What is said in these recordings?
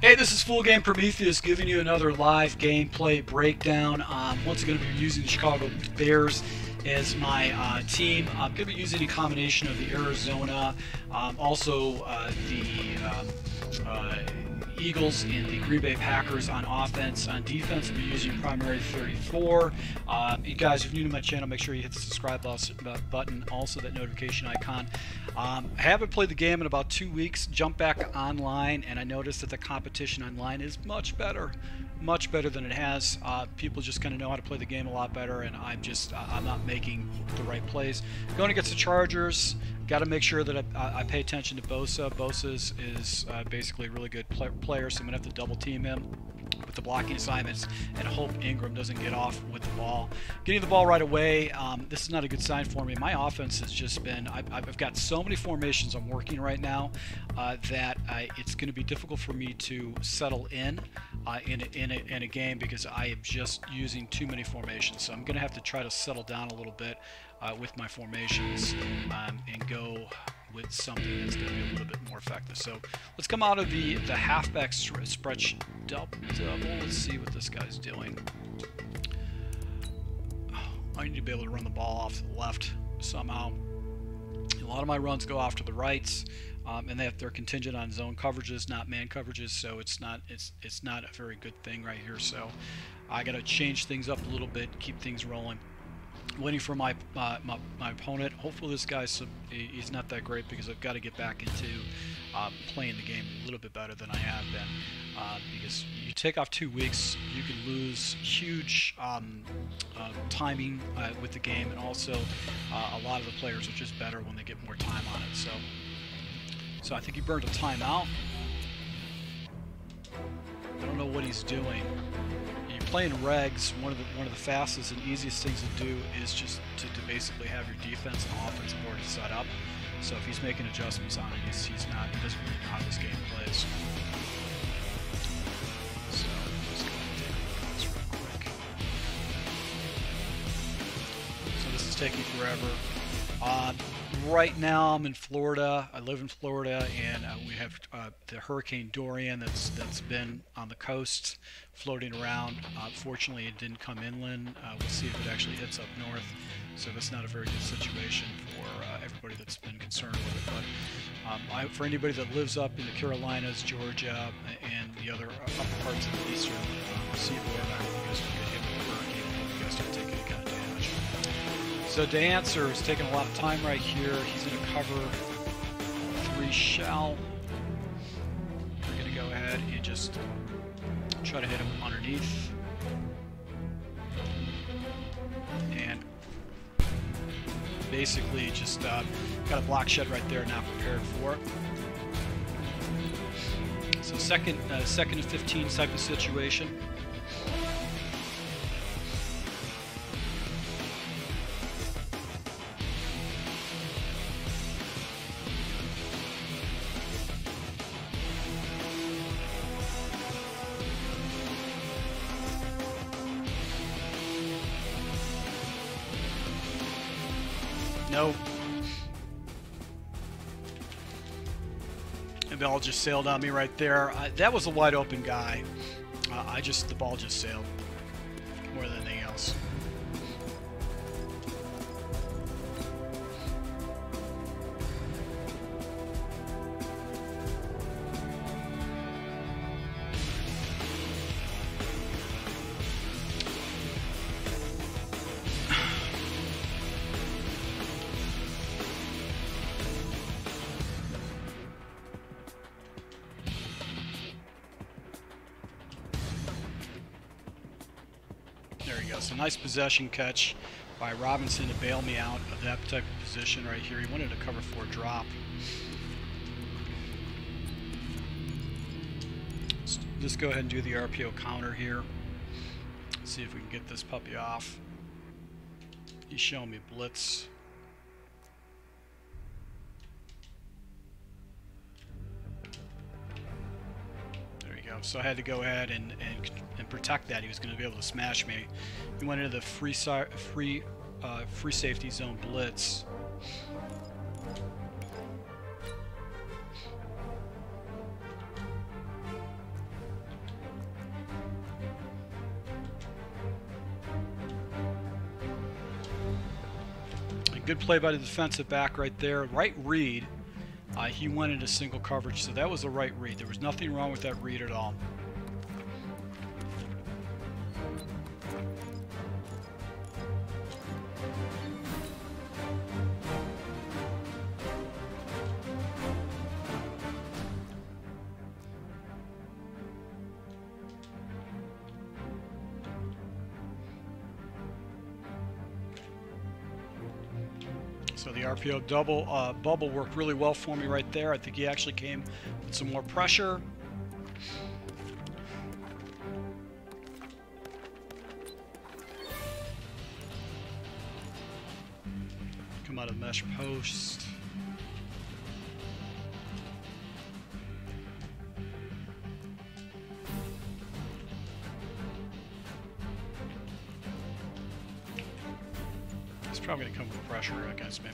Hey, this is Full Game Prometheus giving you another live gameplay breakdown. Once again, I'm going to be using the Chicago Bears as my team. I'm going to be using a combination of the Arizona, also the Eagles and the Green Bay Packers on offense. On defense, I'll be using primary 34. You guys, if you're new to my channel, make sure you hit the subscribe button, also that notification icon. I haven't played the game in about 2 weeks. Jumped back online, and I noticed that the competition online is much better than it has. People just kind of know how to play the game a lot better, and I'm not making the right plays. Going against the Chargers. Got to make sure that I pay attention to Bosa. Bosa is basically a really good player, so I'm going to have to double team him with the blocking assignments and hope Ingram doesn't get off with the ball. Getting the ball right away, this is not a good sign for me. My offense has just been, I've got so many formations I'm working right now that it's going to be difficult for me to settle in a game because I am just using too many formations. So I'm going to have to try to settle down a little bit with my formations and go with something that's going to be a little bit more effective. So let's come out of the halfback stretch double. Let's see what this guy's doing. I need to be able to run the ball off to the left somehow. A lot of my runs go off to the rights, and they're contingent on zone coverages, not man coverages. So it's not a very good thing right here. So I got to change things up a little bit, keep things rolling. Waiting for my opponent. Hopefully this guy's he's not that great because I've got to get back into playing the game a little bit better than I have been. Because you take off 2 weeks, you can lose huge timing with the game, and also a lot of the players are just better when they get more time on it. So I think he burned a timeout. I don't know what he's doing. Playing regs, one of the fastest and easiest things to do is just to basically have your defense and offense already set up. So if he's making adjustments on it, he doesn't really know how this game plays. So let's go ahead and take a look at this real quick. So this is taking forever. Right now I'm in Florida. I live in Florida, and we have the Hurricane Dorian that's been on the coast floating around. Fortunately, it didn't come inland. We'll see if it actually hits up north. So that's not a very good situation for everybody that's been concerned with it. But for anybody that lives up in the Carolinas, Georgia, and the other upper parts of the eastern seaboard, I hope you guys will get hit with the hurricane and you guys don't take any kind of damage. So Dancer is taking a lot of time right here. He's going to cover three shell. We're going to go ahead and just try to hit him underneath. And basically just got a block shed right there, not prepared for it. So second and 15 type of situation. Nope. The ball just sailed on me right there. That was a wide open guy. The ball just sailed more than anything else. So nice possession catch by Robinson to bail me out of that type of position right here. He wanted to cover for a drop. Let's go ahead and do the RPO counter here. See if we can get this puppy off. He's showing me blitz. So I had to go ahead and protect that. He was going to be able to smash me. He went into the free safety zone blitz. Good play by the defensive back right there. Right read. He went into single coverage, so that was the right read. There was nothing wrong with that read at all. So the RPO double bubble worked really well for me right there. I think he actually came with some more pressure. Come out of mesh post. Probably gonna come with pressure against me.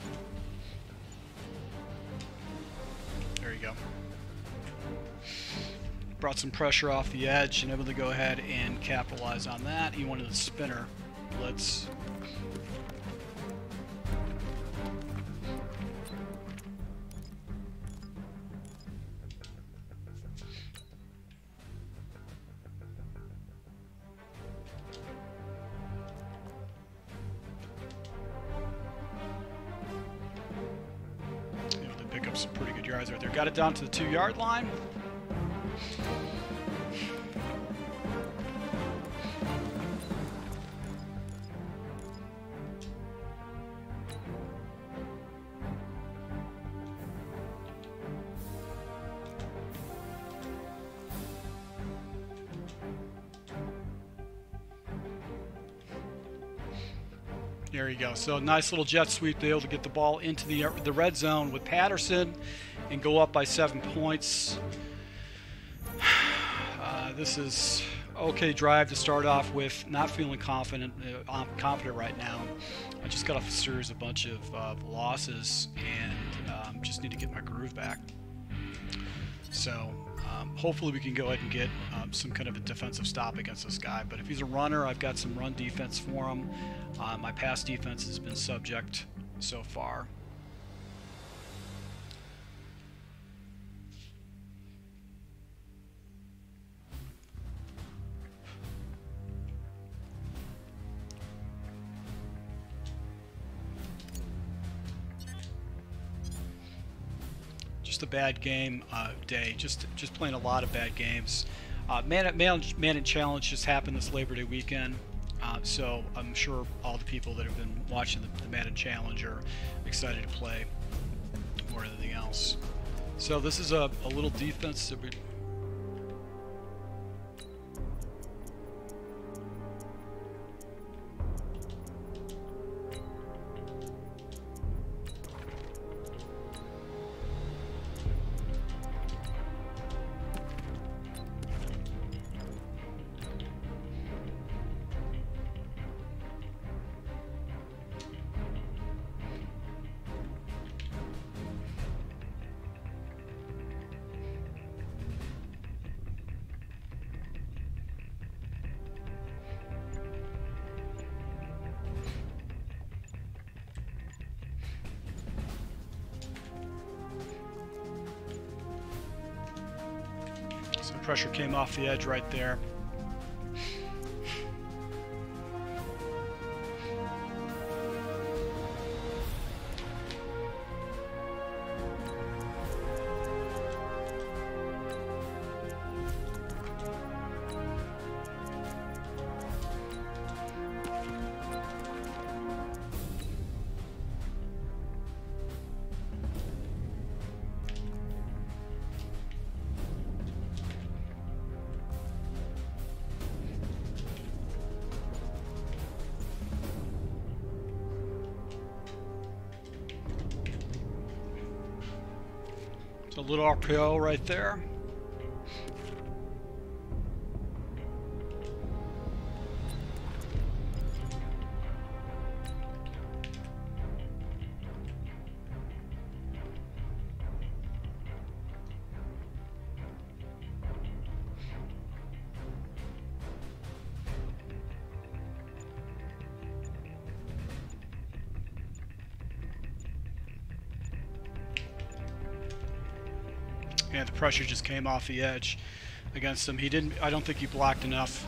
There you go. Brought some pressure off the edge and able to go ahead and capitalize on that. He wanted a spinner blitz. Some pretty good yards right there. Got it down to the 2-yard line. There you go. So nice little jet sweep. They were able to get the ball into the red zone with Patterson and go up by 7 points. This is okay drive to start off with. Not feeling confident right now. I just got off a series of bunch of losses and just need to get my groove back. So hopefully we can go ahead and get some kind of a defensive stop against this guy. But if he's a runner, I've got some run defense for him. My pass defense has been subject so far. Just a bad game day. Just playing a lot of bad games. Madden Challenge just happened this Labor Day weekend, so I'm sure all the people that have been watching the Madden Challenge are excited to play more than anything else. So this is a little defense that we. Pressure came off the edge right there. A little RPO right there. man, the pressure just came off the edge against him. He didn't, I don't think he blocked enough.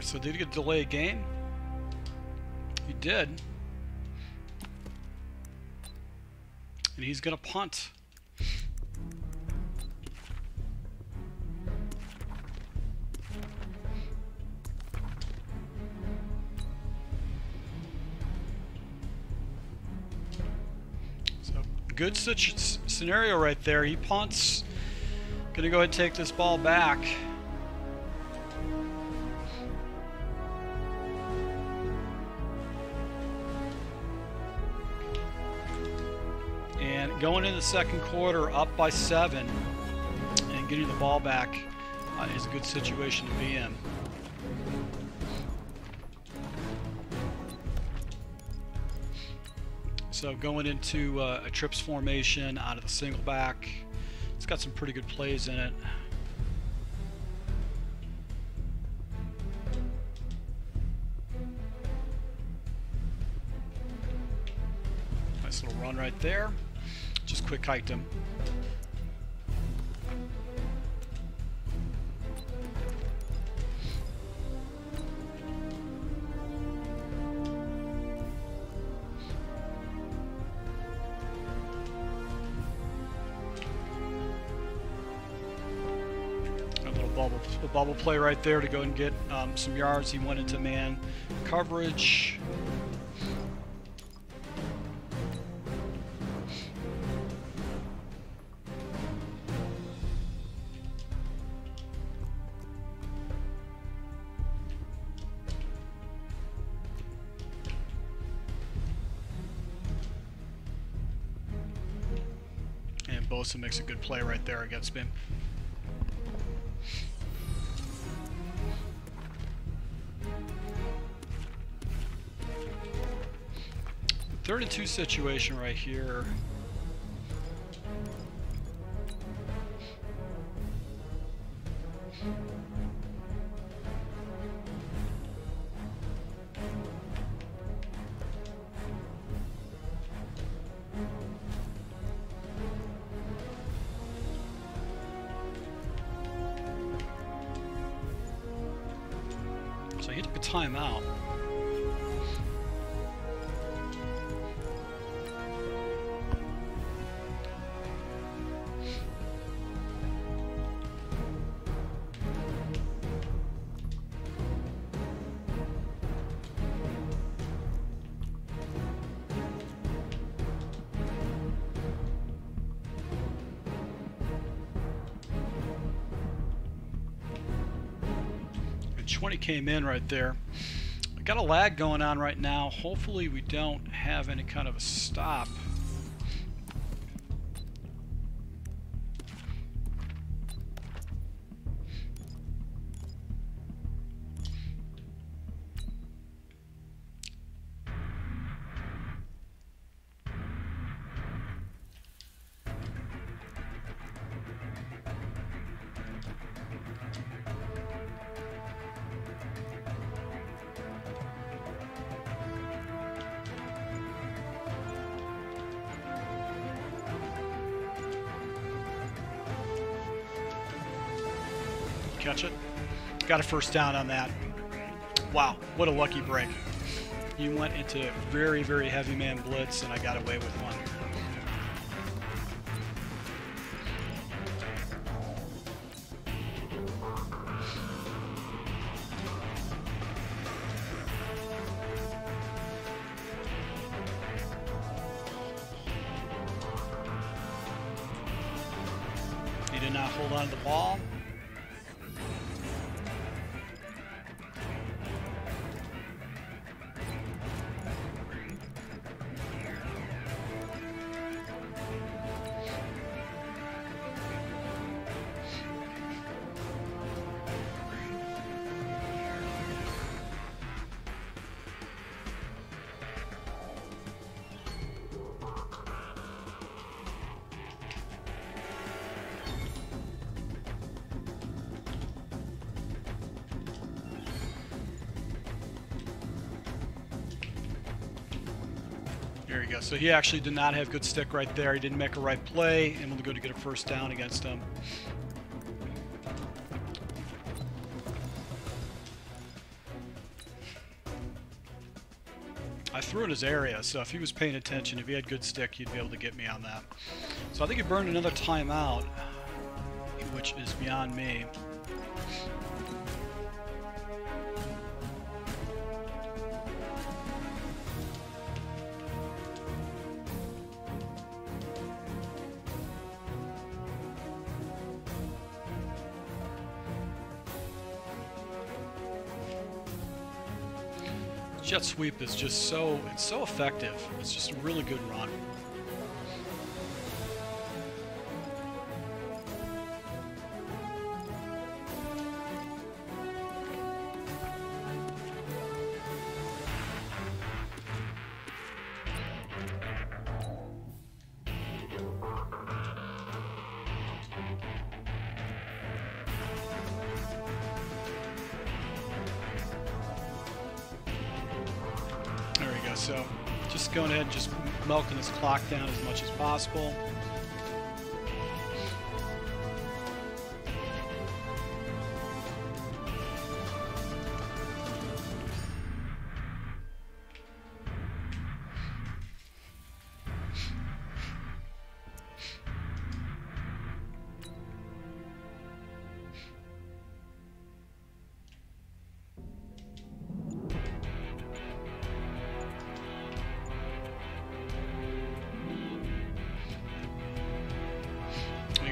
So did he get a delay game? He did. And he's going to punt. So good scenario right there. He punts. Going to go ahead and take this ball back. Going into the second quarter up by 7 and getting the ball back is a good situation to be in. So going into a trips formation out of the single back. It's got some pretty good plays in it. Nice little run right there. Just quick hiked him. A little bubble play right there to go and get some yards. He went into man coverage. Bosa makes a good play right there against him. The 3rd and 2 situation right here. So he took a timeout. Came in right there. I got a lag going on right now. Hopefully we don't have any kind of a stop. Catch it. Got a first down on that. Wow, what a lucky break. He went into very, very heavy man blitz, and I got away with one. He did not hold on to the ball. There you go. So he actually did not have good stick right there. He didn't make a right play, and we'll go to get a first down against him. I threw in his area, so if he was paying attention, if he had good stick, he'd be able to get me on that. So I think he burned another timeout, which is beyond me. Jet sweep is just so effective. It's just a really good run. So just going ahead and just milking this clock down as much as possible.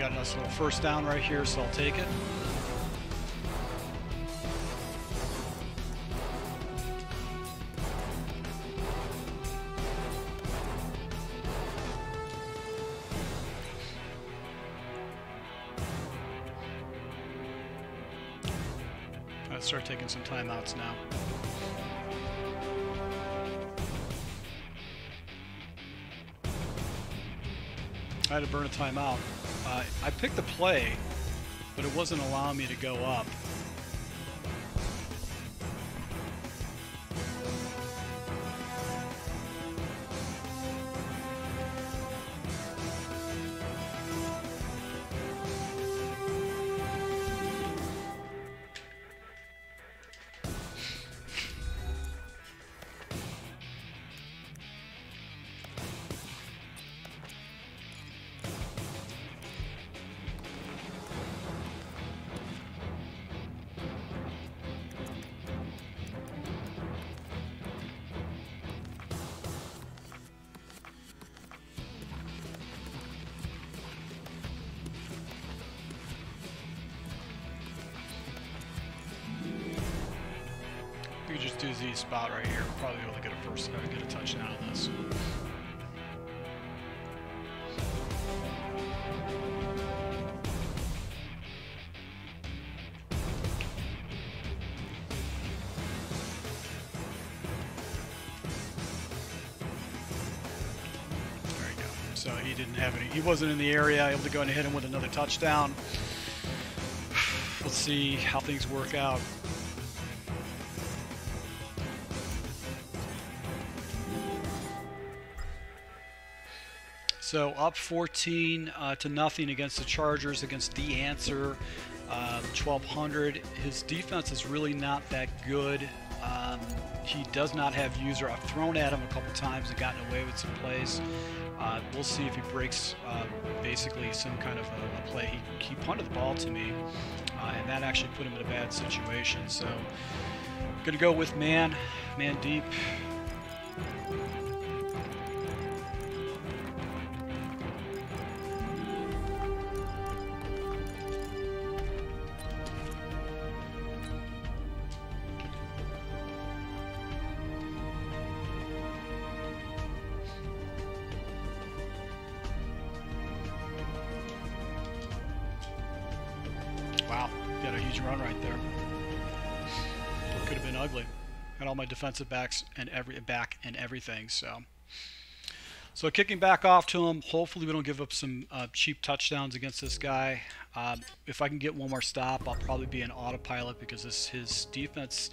Got a nice little first down right here, so I'll take it. I'll start taking some timeouts now. I had to burn a timeout. I picked the play, but it wasn't allowing me to go up. Just do Z spot right here. Probably be able to get a first down, get a touchdown on this. There you go. So he didn't have any. He wasn't in the area. Able to go and hit him with another touchdown. Let's see how things work out. So up 14 to nothing against the Chargers, against The Answer, 1200. His defense is really not that good. He does not have user. I've thrown at him a couple times and gotten away with some plays. We'll see if he breaks basically some kind of a play. He punted the ball to me, and that actually put him in a bad situation. So going to go with man deep. Wow, got a huge run right there. Could have been ugly. Had all my defensive backs and everything. So kicking back off to him. Hopefully we don't give up some cheap touchdowns against this guy. If I can get one more stop, I'll probably be an autopilot because his defense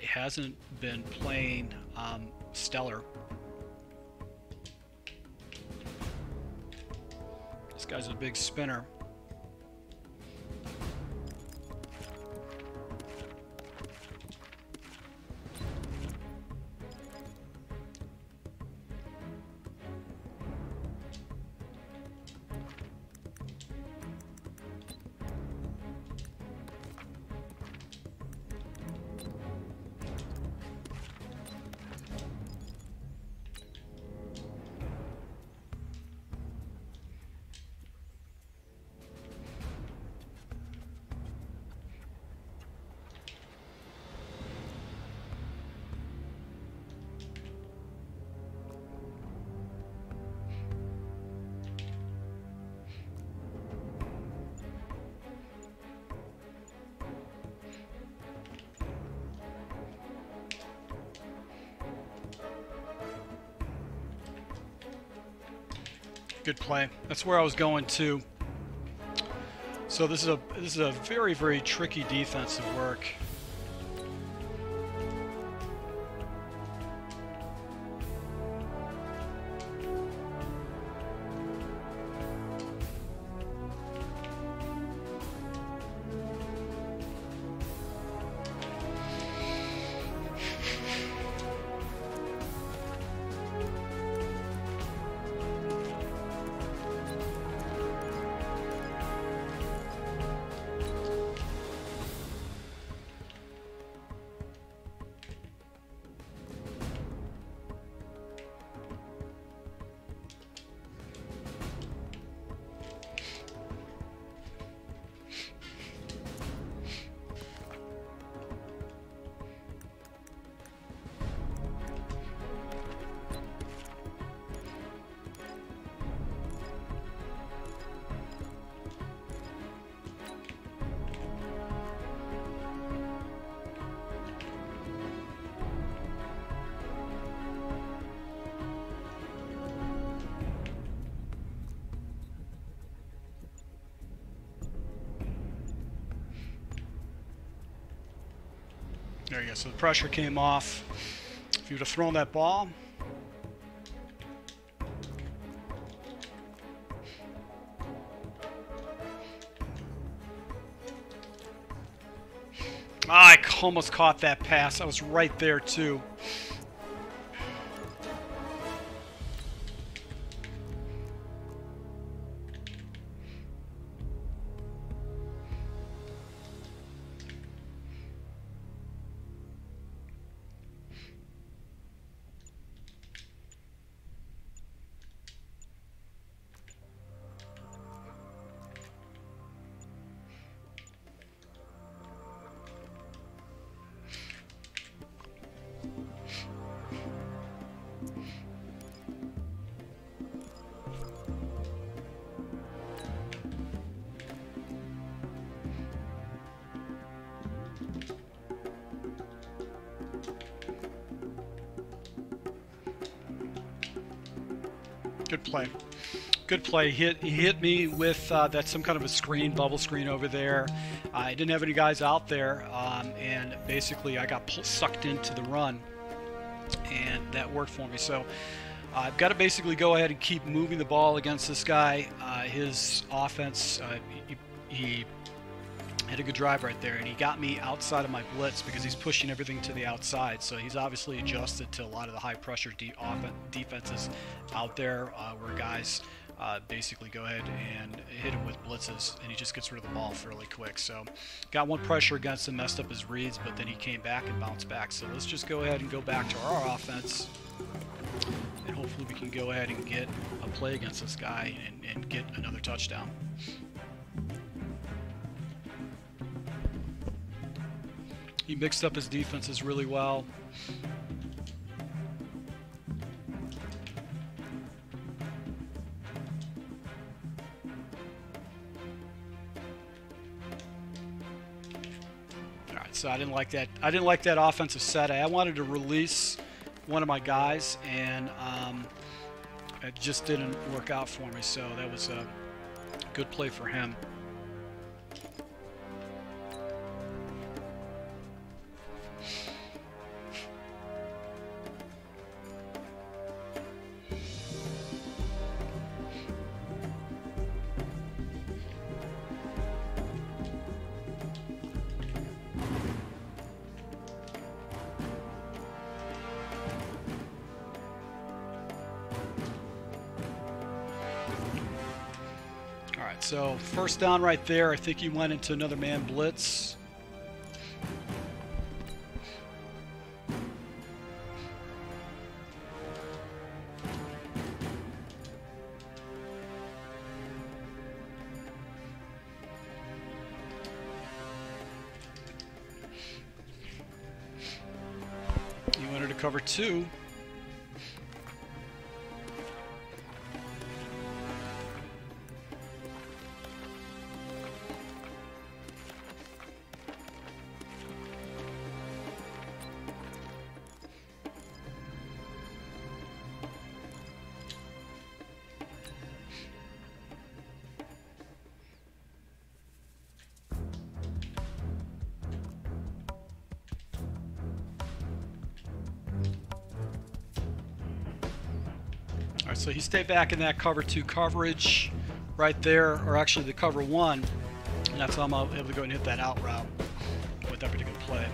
hasn't been playing stellar. This guy's a big spinner. Good play. That's where I was going to. So this is a very, very tricky defensive work. There you go, so the pressure came off. If you would have thrown that ball. I almost caught that pass. I was right there too. Good play. Good play. He hit me with that's some kind of a screen, bubble screen over there. I didn't have any guys out there, and basically I got sucked into the run, and that worked for me. So I've got to basically go ahead and keep moving the ball against this guy. His offense, he had a good drive right there, and he got me outside of my blitz because he's pushing everything to the outside. So he's obviously adjusted to a lot of the high-pressure defenses out there, where guys basically go ahead and hit him with blitzes, and he just gets rid of the ball fairly quick. So got one pressure against him, messed up his reads, but then he came back and bounced back. So let's just go ahead and go back to our offense, and hopefully we can go ahead and get a play against this guy and get another touchdown. He mixed up his defenses really well. All right, so I didn't like that. I didn't like that offensive set. I wanted to release one of my guys, and it just didn't work out for me. So that was a good play for him. So first down right there. I think he went into another man blitz. He went into cover two. So he stayed back in that cover two coverage right there, or actually the cover one, and that's how I'm able to go and hit that out route with that particular play.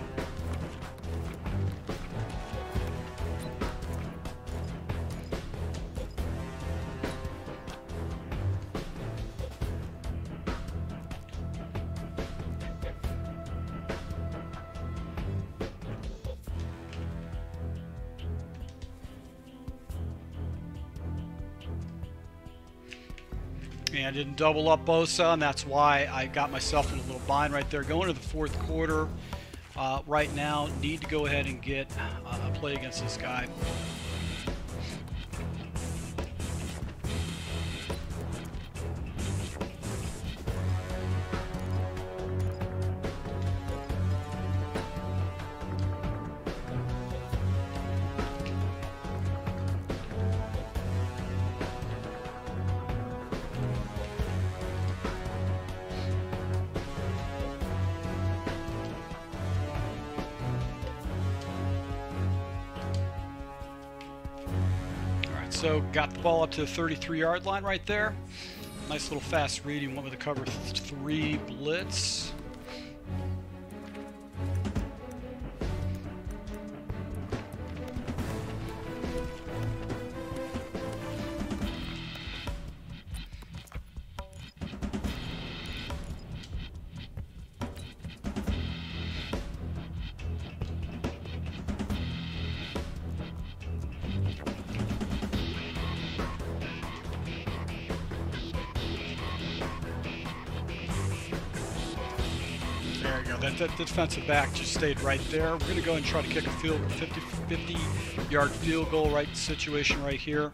And I didn't double up Bosa, and that's why I got myself in a little bind right there. Going to the fourth quarter right now. Need to go ahead and get a play against this guy. So got the ball up to the 33-yard line right there. Nice little fast read. He went with a cover three blitz. That defensive back just stayed right there. We're going to go and try to kick a 50-yard field goal right situation right here.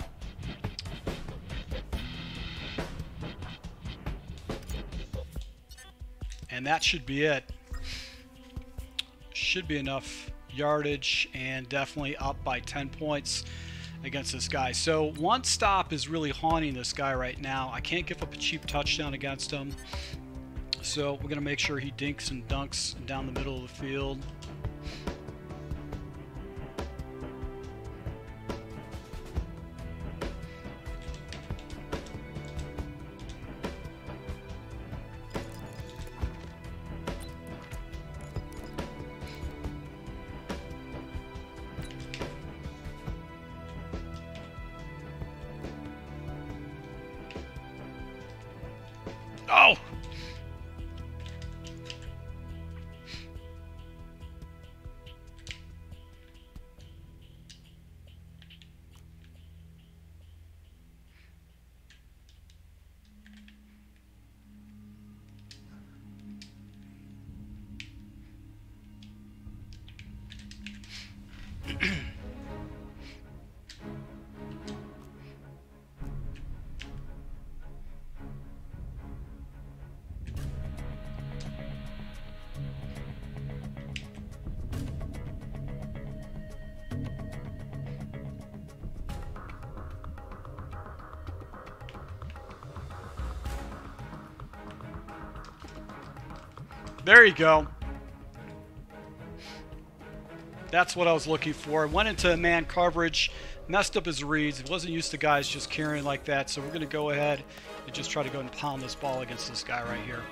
And that should be it. Should be enough yardage and definitely up by 10 points against this guy. So one stop is really haunting this guy right now. I can't give up a cheap touchdown against him. So we're going to make sure he dinks and dunks down the middle of the field. Oh! There you go. That's what I was looking for. Went into man coverage, messed up his reads. He wasn't used to guys just carrying like that. So we're going to go ahead and just try to go and pound this ball against this guy right here.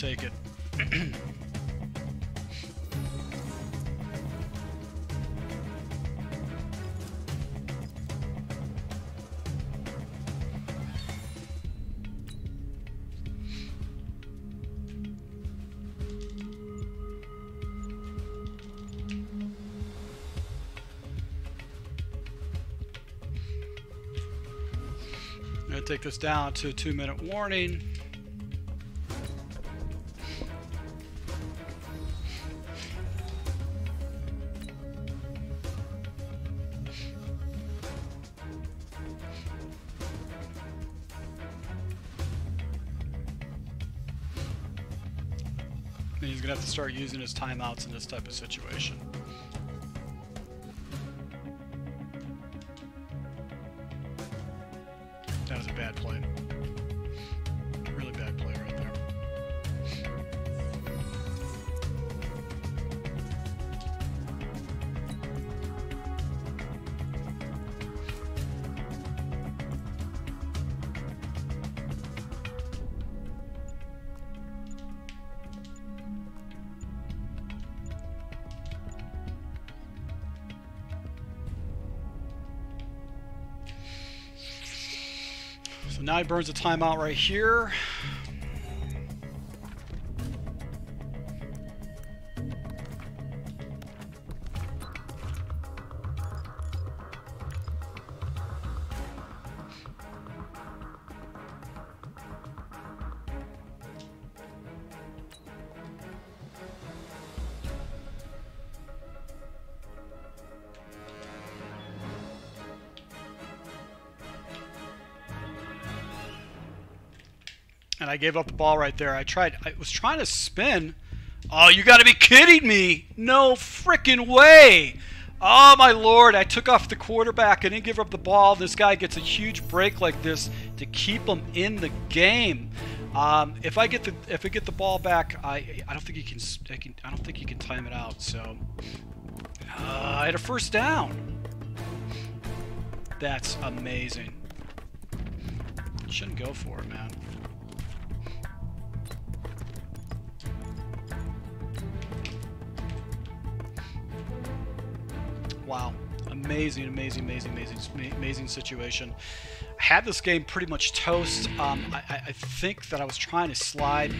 take it. Take this down to a 2-minute warning. And he's gonna have to start using his timeouts in this type of situation. That was a bad play. Really bad play right there. Now he burns a timeout right here. And I gave up the ball right there. I was trying to spin. Oh, you got to be kidding me. No freaking way. Oh, my Lord. I took off the quarterback. I didn't give up the ball. This guy gets a huge break like this to keep him in the game. If I get the ball back, I don't think he can time it out. So I had a first down. That's amazing. Shouldn't go for it, man. Wow, amazing situation. I had this game pretty much toast. I think that I was trying to slide.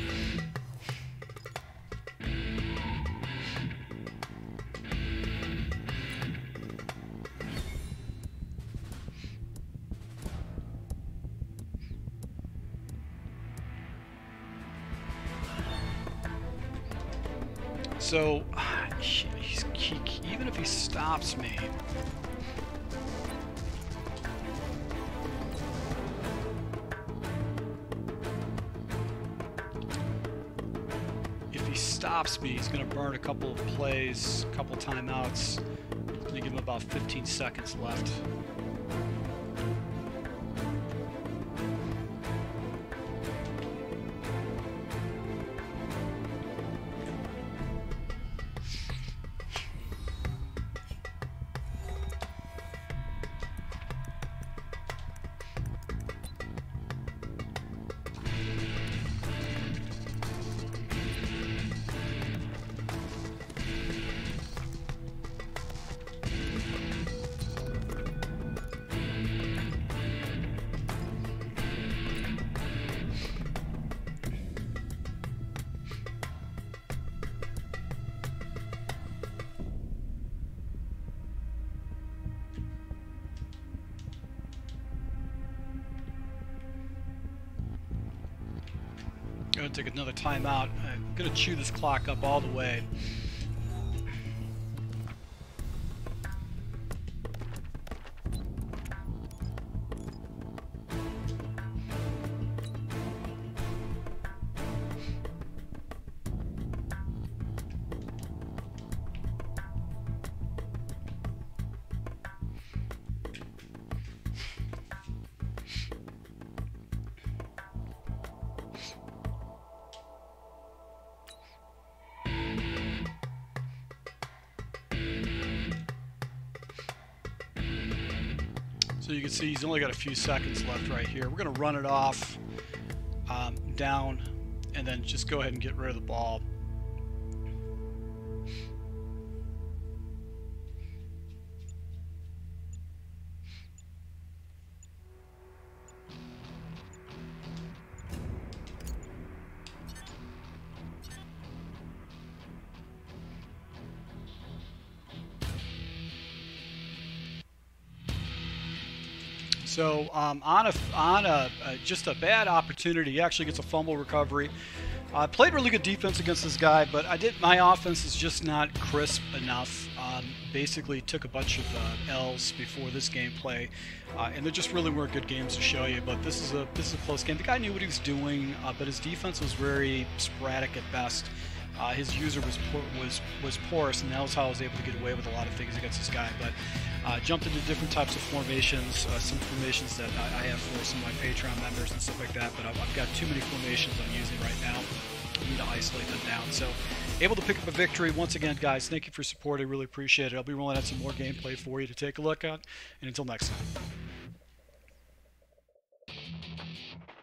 So, even if he stops me, he's going to burn a couple of plays, a couple timeouts. I'm going to give him about 15 seconds left. Going to take another timeout. I'm going to chew this clock up all the way. So you can see he's only got a few seconds left right here. We're going to run it off down. and then just go ahead and get rid of the ball. So on just a bad opportunity, he actually gets a fumble recovery. Played really good defense against this guy, but my offense is just not crisp enough. Basically took a bunch of L's before this gameplay, and there just really weren't good games to show you. But this is a close game. The guy knew what he was doing, but his defense was very sporadic at best. His user was porous, and that was how I was able to get away with a lot of things against this guy. But jumped into different types of formations, some formations that I have for some of my Patreon members and stuff like that. But I've got too many formations I'm using right now. I need to isolate them down. So able to pick up a victory once again, guys. Thank you for support. I really appreciate it. I'll be rolling out some more gameplay for you to take a look at. And until next time.